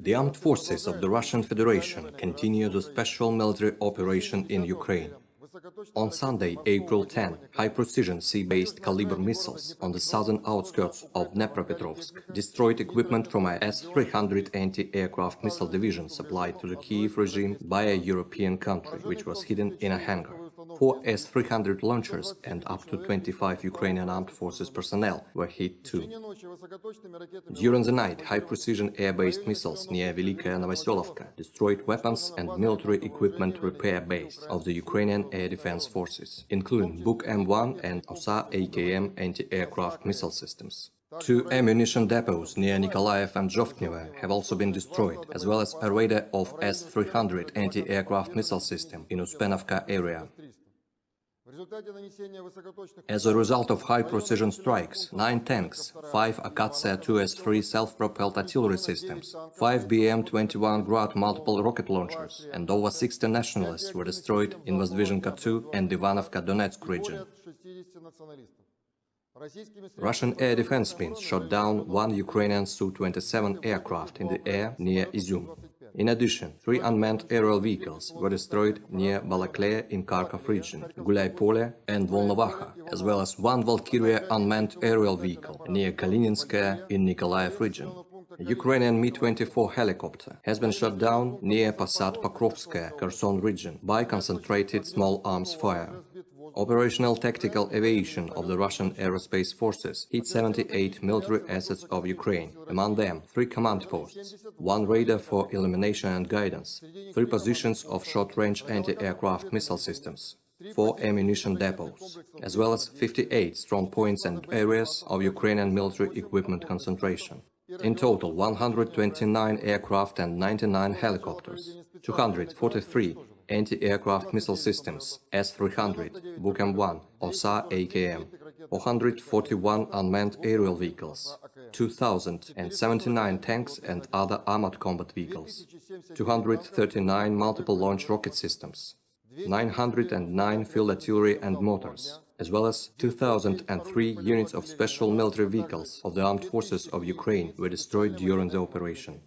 The armed forces of the Russian Federation continue the special military operation in Ukraine. On Sunday, April 10, high-precision sea-based caliber missiles on the southern outskirts of Dnipropetrovsk destroyed equipment from a S-300 anti-aircraft missile division supplied to the Kyiv regime by a European country, which was hidden in a hangar. 4 S-300 launchers and up to 25 Ukrainian Armed Forces personnel were hit too. During the night, high-precision air-based missiles near Velika Novoselovka destroyed weapons and military equipment repair base of the Ukrainian Air Defense Forces, including Buk-M1 and OSA AKM anti-aircraft missile systems. 2 ammunition depots near Nikolaev and Džovtnevo have also been destroyed, as well as a radar of S-300 anti-aircraft missile system in Uspenovka area. As a result of high-precision strikes, 9 tanks, 5 Akatsya 2S3 self-propelled artillery systems, 5 BM-21-Grad multiple rocket launchers and over 60 nationalists were destroyed in Vozdvizhenka 2 and Ivanovka-Donetsk region. Russian air defense means shot down 1 Ukrainian Su-27 aircraft in the air near Izum. In addition, 3 unmanned aerial vehicles were destroyed near Balakleya in Kharkov region, Gulaypole and Volnovacha, as well as 1 Valkyria unmanned aerial vehicle near Kalininskaya in Nikolaev region. A Ukrainian Mi-24 helicopter has been shot down near Passat Pokrovskaya, Kherson region, by concentrated small arms fire. Operational tactical aviation of the Russian aerospace forces hit 78 military assets of Ukraine, among them 3 command posts, 1 radar for illumination and guidance, 3 positions of short-range anti-aircraft missile systems, 4 ammunition depots, as well as 58 strong points and areas of Ukrainian military equipment concentration. In total, 129 aircraft and 99 helicopters, 243 anti-aircraft missile systems, S-300, Buk-M1, OSA AKM, 441 unmanned aerial vehicles, 2,079 tanks and other armored combat vehicles, 239 multiple launch rocket systems, 909 field artillery and mortars, as well as 2,003 units of special military vehicles of the armed forces of Ukraine were destroyed during the operation.